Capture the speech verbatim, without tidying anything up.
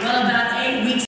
Well, about eight weeks